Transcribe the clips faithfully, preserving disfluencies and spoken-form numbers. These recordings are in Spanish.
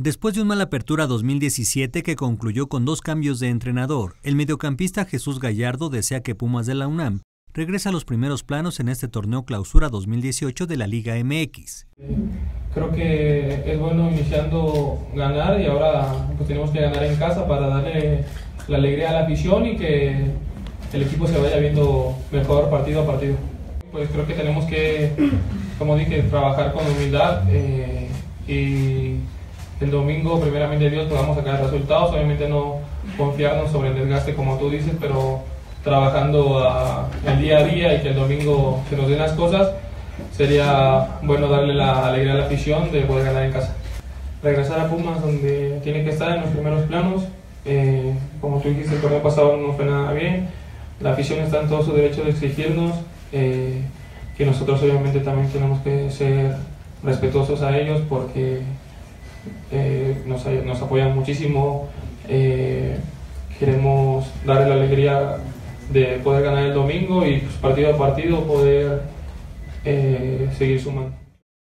Después de una mala apertura dos mil diecisiete que concluyó con dos cambios de entrenador, el mediocampista Jesús Gallardo desea que Pumas de la UNAM regrese a los primeros planos en este torneo Clausura dos mil dieciocho de la Liga M X. Creo que es bueno iniciando ganar y ahora pues tenemos que ganar en casa para darle la alegría a la afición y que el equipo se vaya viendo mejor partido a partido. Pues creo que tenemos que, como dije, trabajar con humildad eh, y el domingo, primeramente Dios, podamos sacar resultados. Obviamente no confiarnos sobre el desgaste, como tú dices, pero trabajando a, el día a día y que el domingo se nos den las cosas, sería bueno darle la alegría a la afición de poder ganar en casa. Regresar a Pumas, donde tiene que estar en los primeros planos. Eh, como tú dijiste, el torneo pasado no fue nada bien. La afición está en todo su derecho de exigirnos, eh, que nosotros obviamente también tenemos que ser respetuosos a ellos porque eh, nos, nos apoyan muchísimo. Eh, queremos darle la alegría de poder ganar el domingo y pues, partido a partido poder eh, seguir sumando.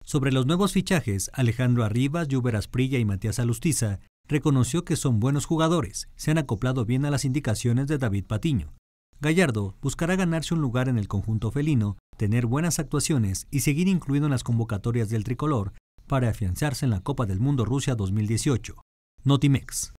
Sobre los nuevos fichajes, Alejandro Arribas, Yuber Asprilla y Matías Alustiza reconoció que son buenos jugadores, se han acoplado bien a las indicaciones de David Patiño. Gallardo buscará ganarse un lugar en el conjunto felino, tener buenas actuaciones y seguir incluido en las convocatorias del tricolor para afianzarse en la Copa del Mundo Rusia dos mil dieciocho. Notimex.